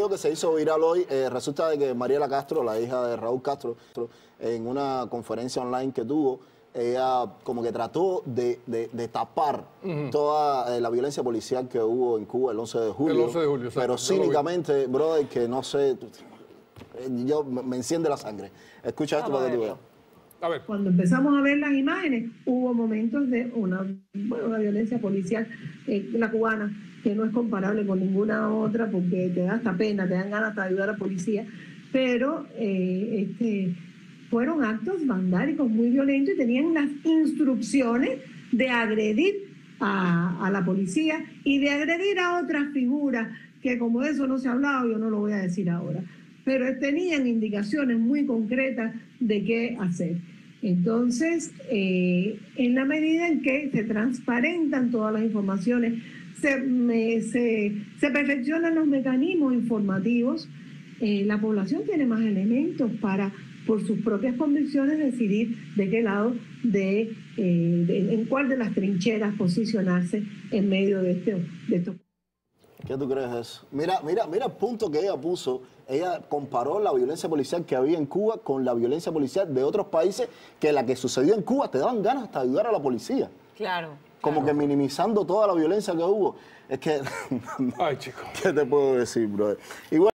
video que se hizo viral hoy, resulta de que Mariela Castro, la hija de Raúl Castro, en una conferencia online que tuvo, ella como que trató de tapar toda la violencia policial que hubo en Cuba el 11 de julio. El 11 de julio, pero cínicamente, brother, que no sé, yo me enciende la sangre. Escucha esto para que tú veas. A ver. Cuando empezamos a ver las imágenes, hubo momentos de una violencia policial, la cubana, que no es comparable con ninguna otra, porque te da hasta pena, te dan ganas de ayudar a la policía, pero fueron actos vandálicos muy violentos y tenían las instrucciones de agredir a la policía y de agredir a otras figuras, que como de eso no se ha hablado, yo no lo voy a decir ahora, pero tenían indicaciones muy concretas de qué hacer. Entonces, en la medida en que se transparentan todas las informaciones, se perfeccionan los mecanismos informativos, la población tiene más elementos para, por sus propias convicciones, decidir de qué lado, en cuál de las trincheras posicionarse en medio de esto. ¿Qué tú crees de eso? Mira el punto que ella puso. Ella comparó la violencia policial que había en Cuba con la violencia policial de otros países, que la que sucedió en Cuba te daban ganas hasta ayudar a la policía. Claro. Como que minimizando toda la violencia que hubo. Es que... Ay, chicos. ¿Qué te puedo decir, brother? Igual...